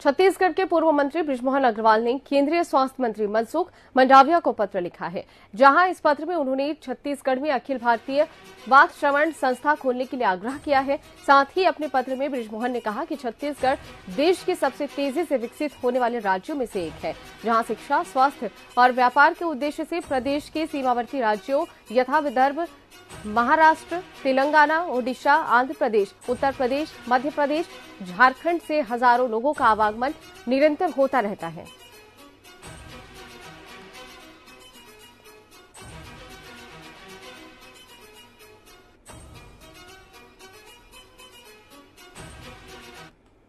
छत्तीसगढ़ के पूर्व मंत्री ब्रजमोहन अग्रवाल ने केंद्रीय स्वास्थ्य मंत्री मनसुख मंडाविया को पत्र लिखा है, जहां इस पत्र में उन्होंने छत्तीसगढ़ में अखिल भारतीय वाक श्रवण संस्था खोलने के लिए आग्रह किया है। साथ ही अपने पत्र में ब्रजमोहन ने कहा कि छत्तीसगढ़ देश के सबसे तेजी से विकसित होने वाले राज्यों में से एक है, जहाँ शिक्षा, स्वास्थ्य और व्यापार के उद्देश्य से प्रदेश के सीमावर्ती राज्यों यथा विदर्भ, महाराष्ट्र, तेलंगाना, ओडिशा, आंध्र प्रदेश, उत्तर प्रदेश, मध्य प्रदेश, झारखंड से हजारों लोगों का आवागमन निरंतर होता रहता है।